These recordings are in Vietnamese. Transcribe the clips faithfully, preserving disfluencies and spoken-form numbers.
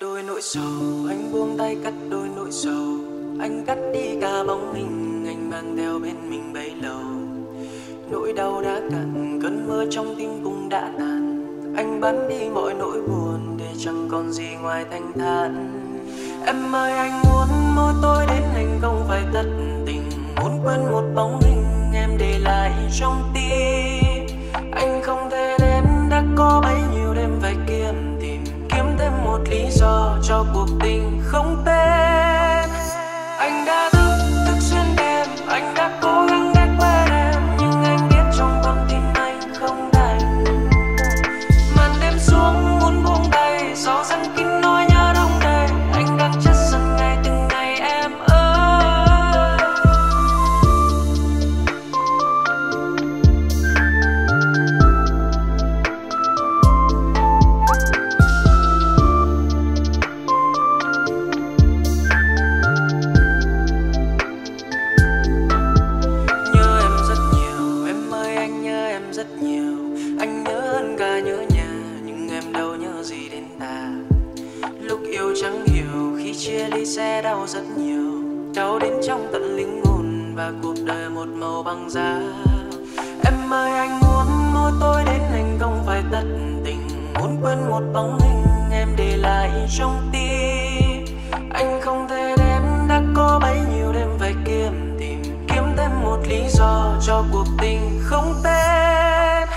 đôi nỗi sầu, anh buông tay cắt đôi nỗi sầu. Anh cắt đi cả bóng hình, anh mang theo bên mình bấy lâu. Nỗi đau đã cạn, cơn mưa trong tim cũng đã tàn. Anh bắn đi mọi nỗi buồn, để chẳng còn gì ngoài thanh thản. Em ơi, anh muốn mỗi tối đến anh không phải thất tình. Muốn quên một bóng hình em để lại trong tim. Anh không thể đến, đã có bấy nhiêu đêm phải kiếm tìm. Kiếm thêm một lý do cho cuộc tình không tên. Anh đã thức, thức xuyên đêm, anh đã cố gắng ghé qua em. Nhưng anh biết trong con tim anh không đành. Màn đêm xuống muốn buông tay, gió rắn kín nói nhớ đông đầy. Anh đang chất dần ngày từng ngày em ơi. Nhớ em rất nhiều, em ơi anh nhớ em rất nhiều. Anh nhớ hơn cả nhớ nhà, nhưng em đâu nhớ gì đến ta. Lúc yêu chẳng hiểu, khi chia ly sẽ đau rất nhiều. Đau đến trong tận linh hồn, và cuộc đời một màu băng giá. Em ơi anh muốn mỗi tối đến anh không phải thất tình. Muốn quên một bóng hình em để lại trong tim. Anh không thể đến, đã có bấy nhiêu đêm phải kiếm tìm. Kiếm thêm một lý do cho cuộc tình không tên.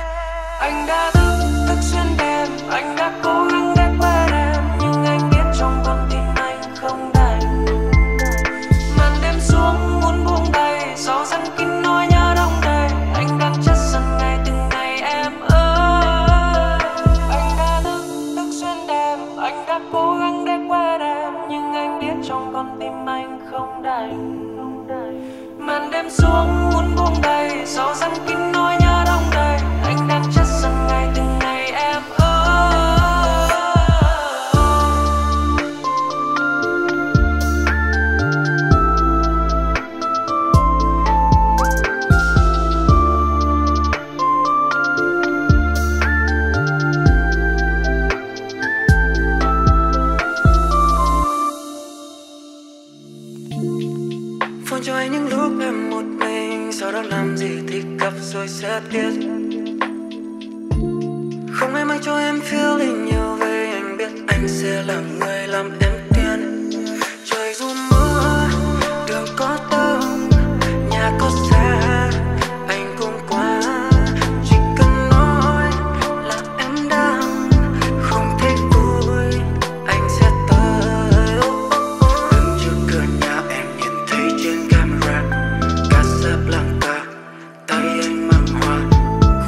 Anh đã thức, thức xuyên đêm, anh đã cố gắng ghé qua em. Nhưng anh biết trong con tim anh không đành. Màn đêm xuống muốn buông tay, gió rắn kín nói nhớ đông đầy. Anh đang chất dần ngày từng ngày em ơi. Anh đã thức, thức xuyên đêm, anh đã cố gắng ghé qua em. Nhưng anh biết trong con tim anh không đành. Màn đêm xuống muốn buông tay, gió rắn kín nói nhớ đông đầy. Anh đang chất dần ngày từng ngày em ơi. Phone cho anh những lúc em một mình, sau đó làm gì thì gặp rồi sẽ biết. Không ai mang cho em feeling nhiều về. Anh biết anh sẽ là người làm em tiên. Trời dù mưa, đường có tơ, nhà có xa, anh cũng qua. Chỉ cần nói là em đang không thấy vui, anh sẽ tới. Đứng trước cửa nhà em nhìn thấy trên camera Casablanca, tay anh mang hoa,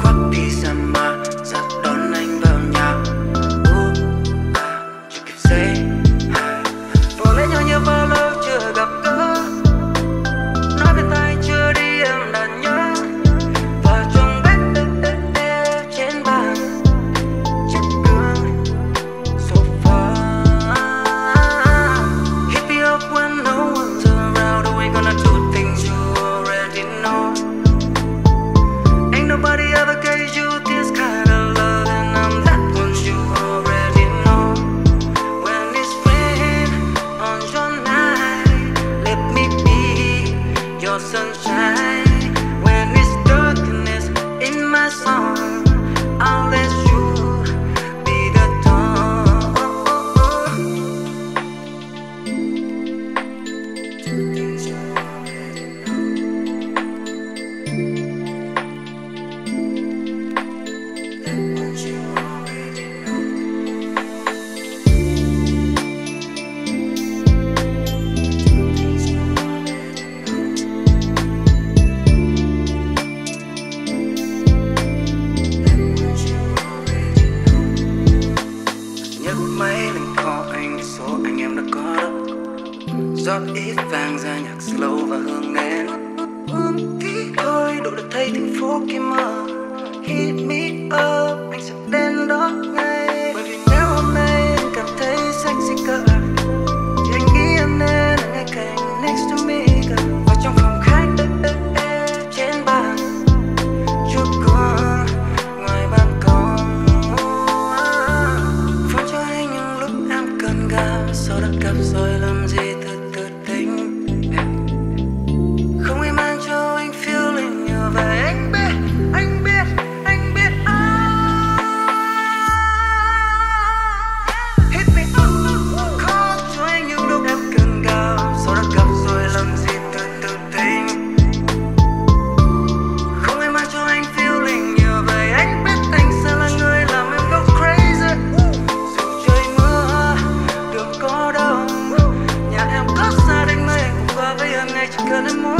khoác pyjama. Hãy subscribe gắn gáp sau đặt cặp rồi làm gì thật tự tính. Không ai mang cho anh feeling như vậy. Anh biết, anh biết, anh biết anh. Hit me up, khó cho anh những lúc em cần gáp sau đặt cặp rồi làm gì tự tự tính. Không ai mang cho anh feeling như vậy. Anh biết anh sẽ là người làm em go crazy. Dù trời mưa, đường có đông, nhà em có xa đánh mây cũng qua với em ngay chỉ cần em muốn.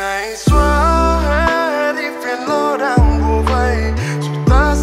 Hãy xóa hết đi phiền lo đang bủa vây, dù ta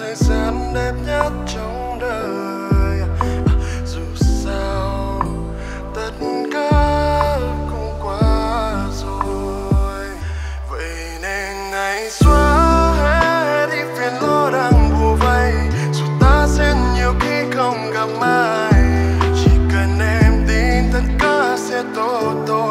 thời gian đẹp nhất trong đời. Dù sao tất cả cũng qua rồi, vậy nên hãy xóa hết đi phiền lo đang bủa vây. Dù ta sẽ nhiều khi không gặp ai, chỉ cần em tin tất cả sẽ tốt thôi.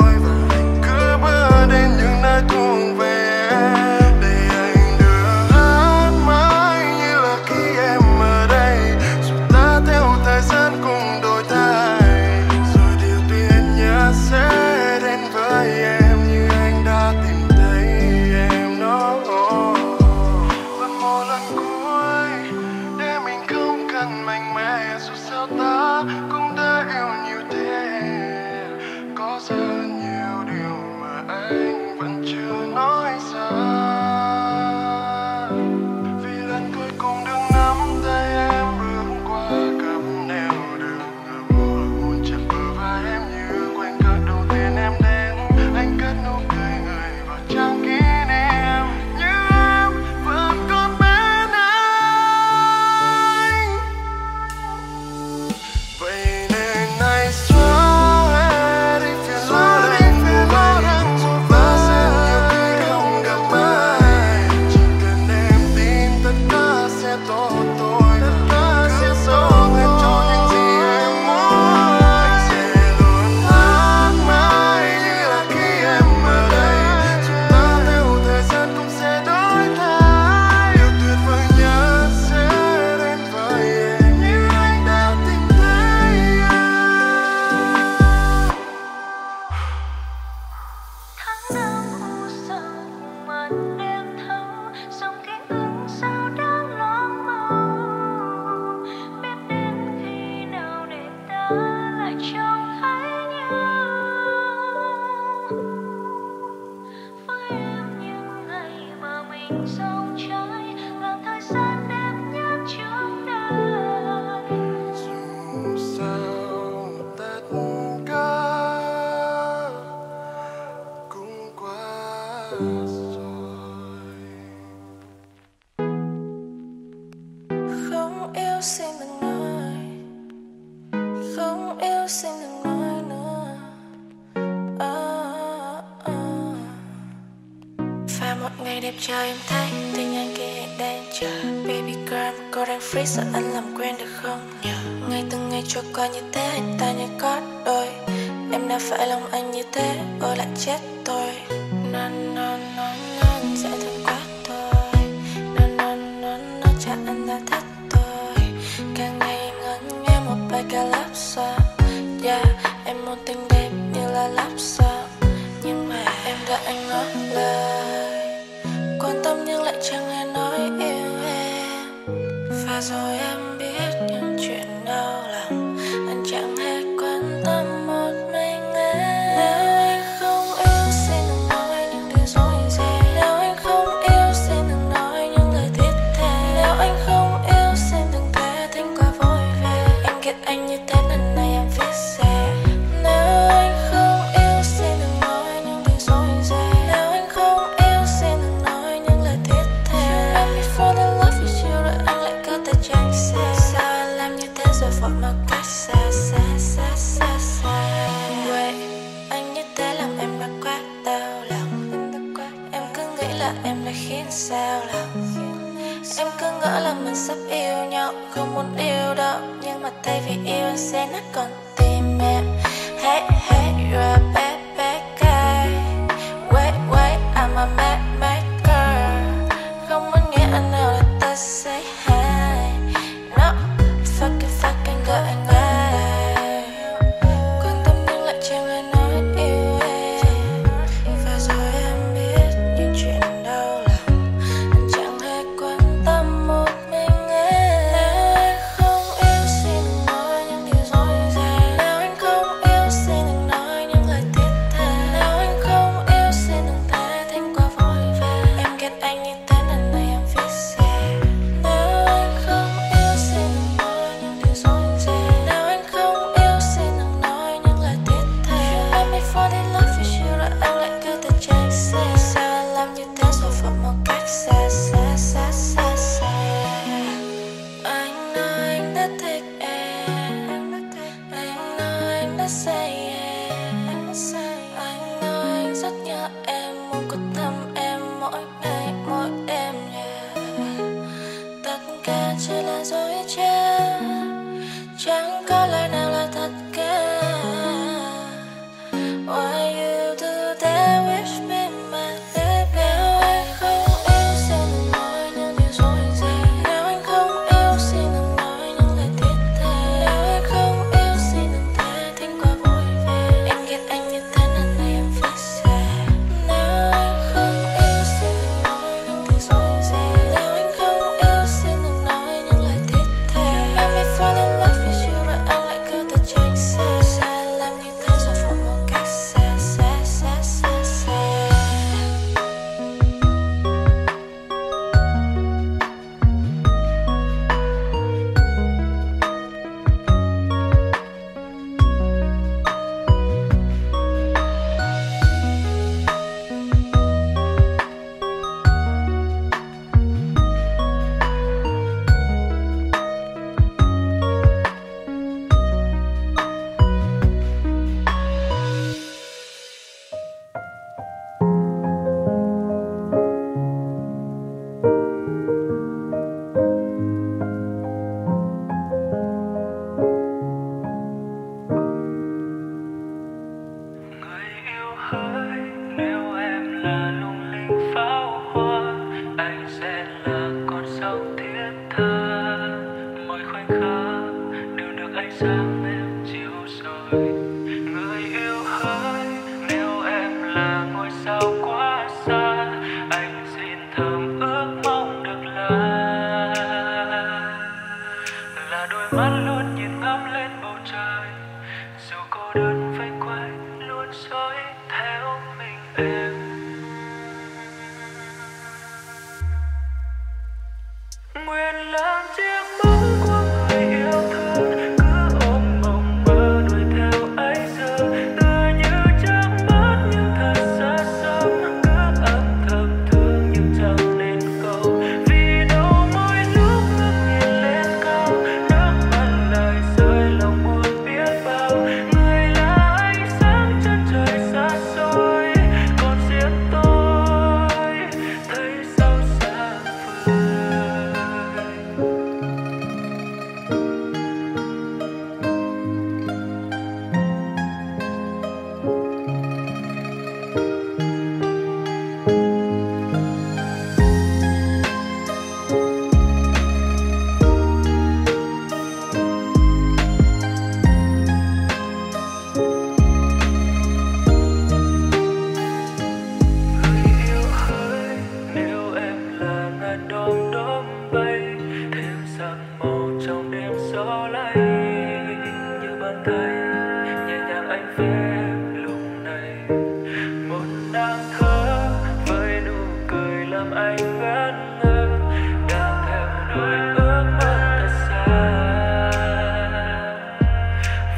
Say, say, say, say. đom đóm bay thêm sắc màu trong đêm gió lay, như bàn tay nhẹ nhàng anh vẽ lúc này một nàng thơ với nụ cười làm anh ngất ngơ, đang theo đuổi ước mơ thật xa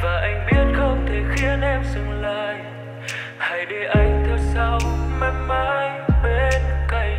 và anh biết không thể khiến em dừng lại, hãy để anh theo sau em mãi bên cạnh.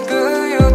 Do you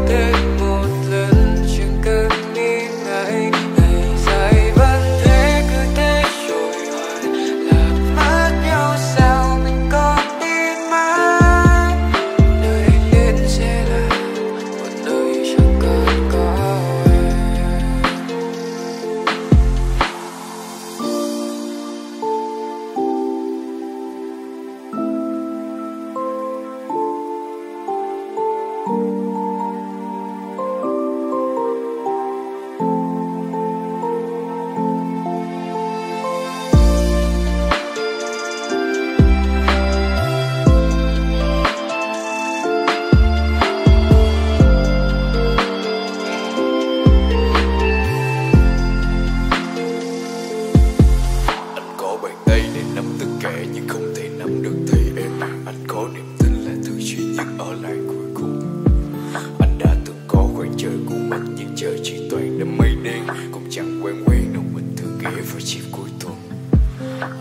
trời chỉ toàn đám mây đen, cũng chẳng quen quen đâu mình thư ghé vào chiều cuối tuần.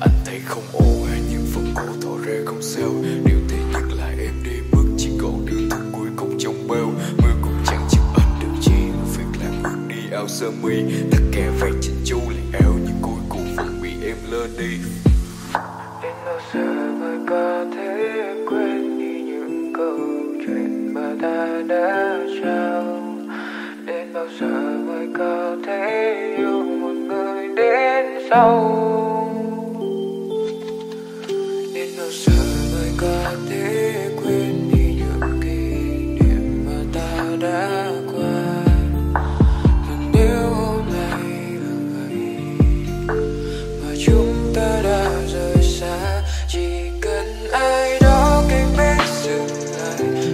Anh thấy không ô hay những phần cổ thỏ rê không sao, điều thế nhất là em đi bước chỉ còn đường thật cuối cùng trong beo. Mưa cũng chẳng chịu anh được chi, việc làm bước đi áo sơ mi tất kè vàng chân chu lại eo, nhưng cuối cùng vẫn bị em lơ đi. Đến bao giờ người có thể quên đi những câu chuyện mà ta đã trao? Đến bao giờ mới có thể yêu một người đến sau? Đến bao giờ mới có thể quên đi những kỷ niệm mà ta đã qua? Và nếu hôm nay là ngày mà chúng ta đã rời xa, chỉ cần ai đó kênh bên dừng lại.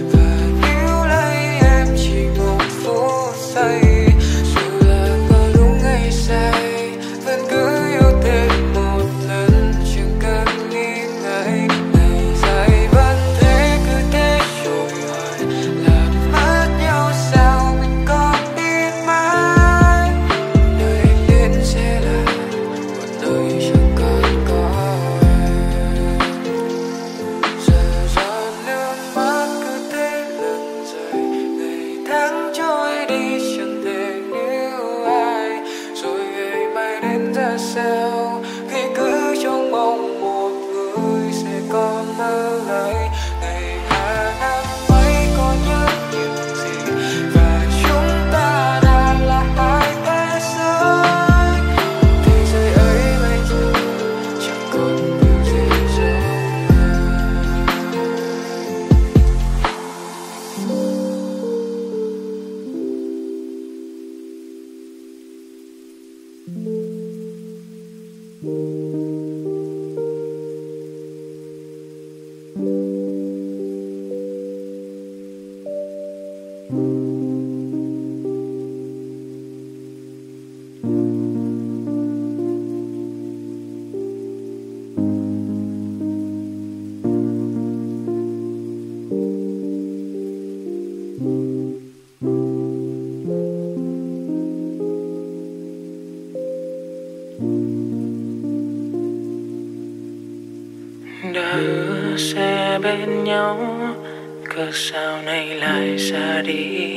Sao nay lại xa đi?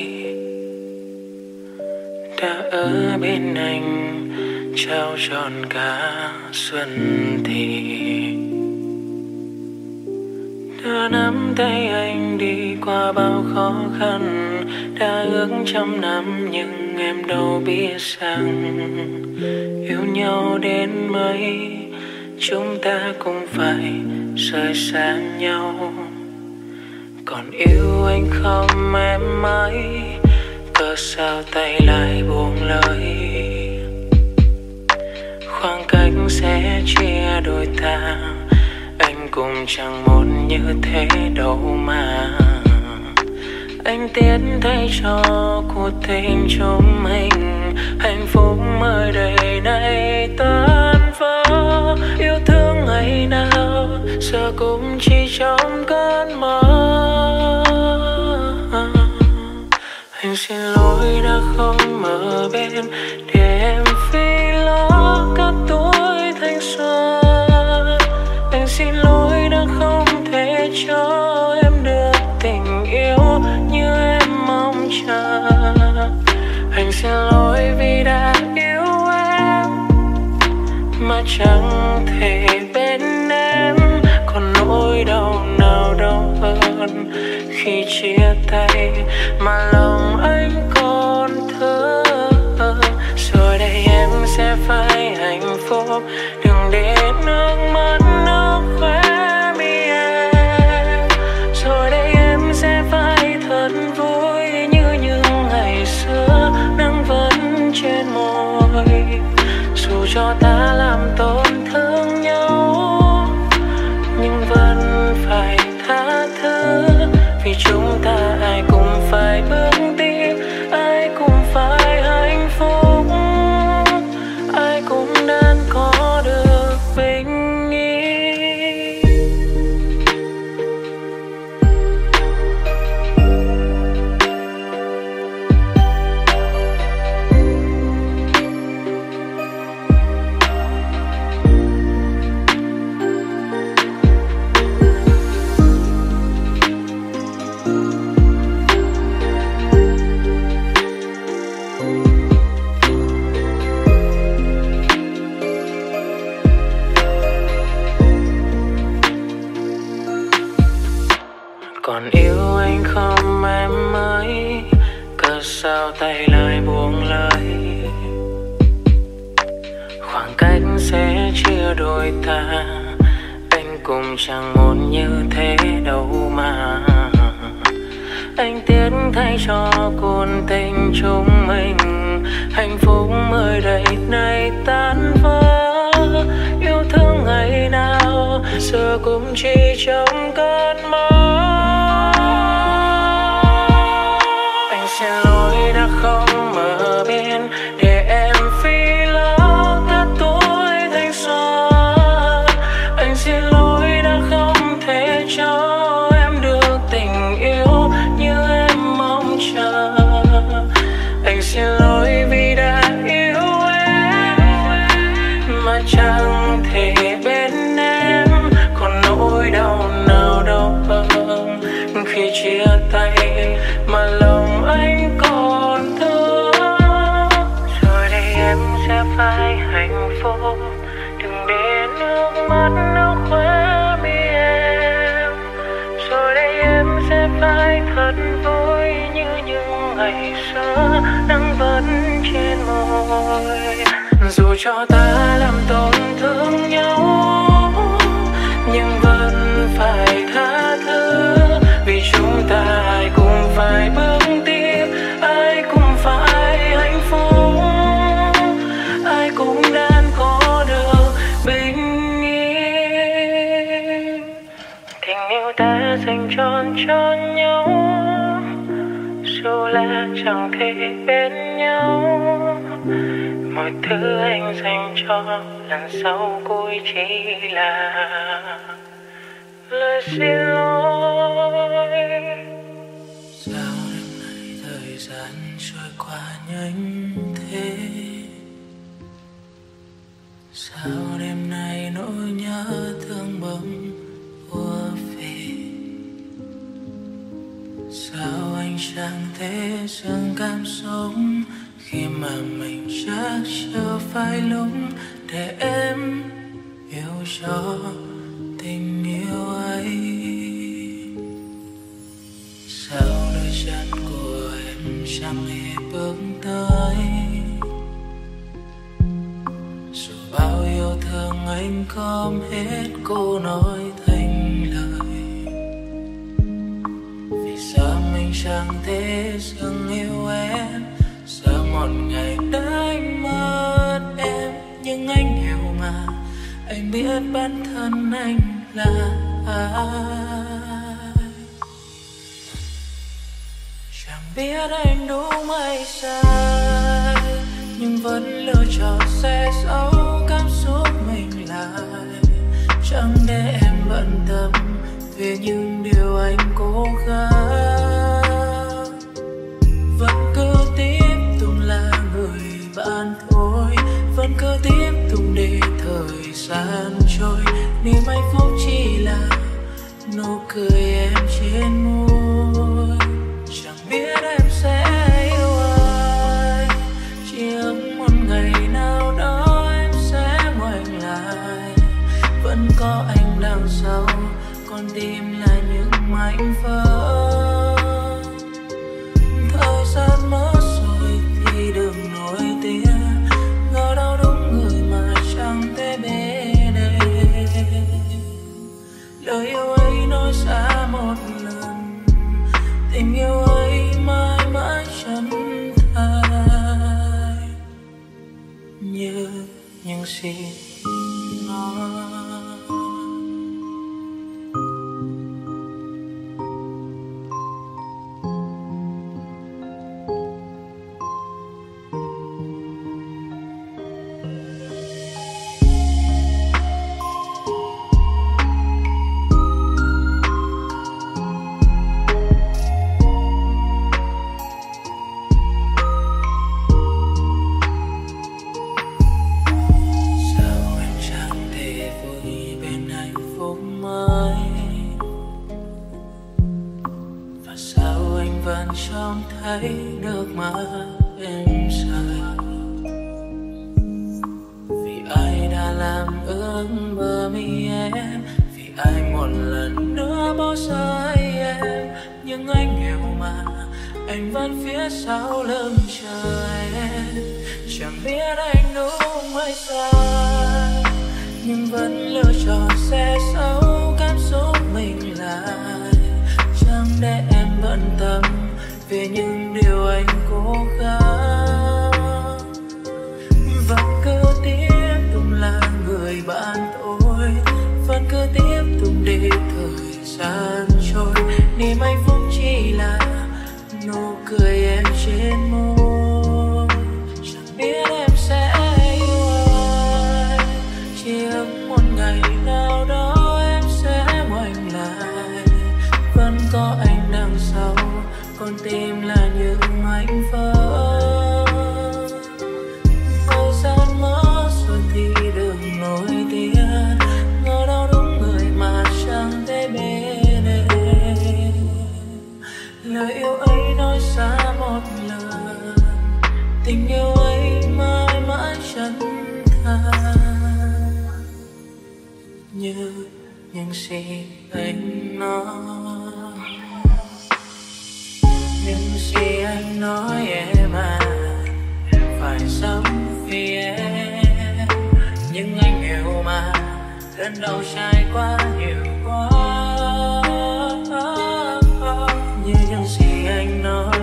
Đã ở bên anh trao trọn cả xuân thì đã nắm tay anh đi qua bao khó khăn, đã ước trăm năm nhưng em đâu biết rằng yêu nhau đến mấy chúng ta cũng phải rời xa nhau. Còn yêu anh không em mãi, cớ sao tay lại buông lời? Khoảng cách sẽ chia đôi ta, anh cũng chẳng muốn như thế đâu mà. Anh tiến thay cho cuộc tình chúng mình, hạnh phúc mới đây nay tan vỡ. Yêu thương ngày nào giờ cũng chỉ trong cơn mơ. Anh xin lỗi đã không ở bên để em phi lỡ cả tuổi thanh xuân. Anh xin lỗi đã không thể cho em được tình yêu như em mong chờ. Anh xin lỗi vì đã yêu em mà chẳng thể bên em. Còn nỗi đau nào đau hơn khi chia tay mà lòng anh còn thơ. Rồi đây em sẽ phải hạnh phúc, đừng để nước mắt nó khóe mi em. Rồi đây em sẽ phải thật vui như những ngày xưa, nắng vẫn trên môi. Dù cho ta làm tổn thương nhau nhưng vẫn phải tha thứ, vì chúng ta ai cũng phải bước đi, ai cũng phải hạnh phúc, ai cũng nên có được bình yên. sao tay lại buông lơi, khoảng cách sẽ chia đôi ta, anh cũng chẳng muốn như thế đâu mà. Anh tiếc thay cho cuốn tình chúng mình, hạnh phúc mới đây nay tan vỡ, yêu thương ngày nào giờ cũng chỉ trong cơn mơ. Xin lỗi đã không ở bên để em phi lỡ cả tuổi thanh xuân. Anh xin lỗi đã không thể cho em được tình yêu như em mong chờ. Anh xin lỗi vì đã yêu em mà chẳng thể bên em còn nỗi đau nào đâu hơn khi chia tay mà lòng anh còn thương. Rồi đây em sẽ phải hạnh phúc, đừng để nước mắt nó khóa mi em. Rồi đây em sẽ phải thật vui như những ngày xưa nắng vẫn trên môi. Dù cho ta làm tổn thương nhau nhưng vẫn phải tha thứ, vì chúng ta ai cũng phải bước tiếp, ai cũng phải hạnh phúc, ai cũng đang có được bình yên. Tình yêu ta dành trọn cho nhau, dù là chẳng thể bên nhau, mọi thứ anh dành cho lần sau cuối chỉ là lời xin lỗi. Sao đêm nay thời gian trôi qua nhanh thế? Sao đêm nay nỗi nhớ thương bỗng ùa về? Sao anh chẳng thể dừng cảm xúc khi mà mình chắc chưa phải lúc để em yêu cho tình yêu ấy? Sao đôi chân của em chẳng hề bước tới? Dù bao yêu thương anh không hết cô nói thành lời, vì sao mình chẳng thể dừng yêu em? Sao một ngày đã anh mất em? Nhưng anh hiểu mà, anh biết bản thân anh là ai. Chẳng biết anh đúng hay sai, nhưng vẫn lựa chọn sẽ giấu cảm xúc mình lại, chẳng để em bận tâm về những điều anh cố gắng. Vẫn cứ tiếp tục là người bạn thôi, vẫn cứ tiếp tục để thời gian trôi, niềm hạnh phúc chỉ là nụ cười em trên môi. Chẳng biết em sẽ yêu ai, chỉ ước một ngày nào đó em sẽ ngoảnh lại, vẫn có anh đằng sau, con tim là những mảnh vỡ. Thời gian mất rồi thì đừng nổi tiếng, ngờ đâu đúng người mà chẳng thể bên em. Lời yêu ấy nói xa một lần, tình yêu ấy mãi mãi chân thay như những gì nói. anh vẫn phía sau lưng chờ em. Chẳng biết anh đúng hay sai, nhưng vẫn lựa chọn sẽ xấu cảm xúc mình lại. Chẳng để em bận tâm về những điều anh cố gắng, vẫn cứ tiếp tục là người bạn tôi, vẫn cứ tiếp tục để thời gian trôi. Niềm hạnh phúc chỉ là nụ cười em trên môi. Chẳng biết em sẽ yêu ai, chỉ ước một ngày nào đó em sẽ ngoảnh lại. Vẫn có anh đằng sau, con tim là những mảnh vỡ. Thời gian mất rồi thì đừng nối tiếc, ngỡ đâu đúng người mà chẳng thấy bên em. Lời yêu ấy nói xa một lần, tình yêu ấy mãi mãi chân thành, như những gì anh nói. Những gì anh nói em à, phải sống vì em. Nhưng anh hiểu mà, lần đầu trải qua nhiều quá. Như những gì anh nói,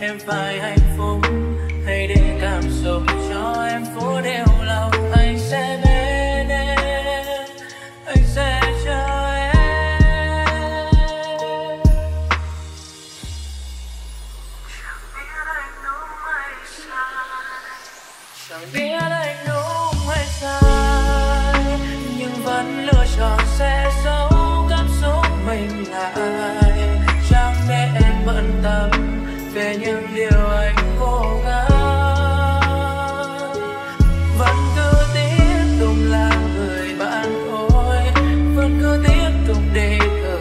em phải hạnh phúc, hãy để cảm xúc cho em phố đều lòng. Anh sẽ bên em, anh sẽ chờ. Chẳng biết anh đúng hay sai, nhưng vẫn lựa chọn sẽ giấu cảm xúc mình lại. Chẳng để em bận tâm về những điều anh cố gắng, vẫn cứ tiếp tục là người bạn thôi, vẫn cứ tiếp tục để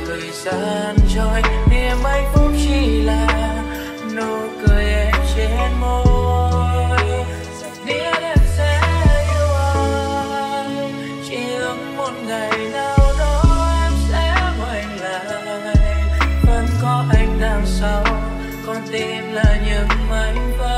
thời gian trôi. Niềm hạnh phúc chỉ là nụ cười em trên môi. Con tim là những mảnh vỡ.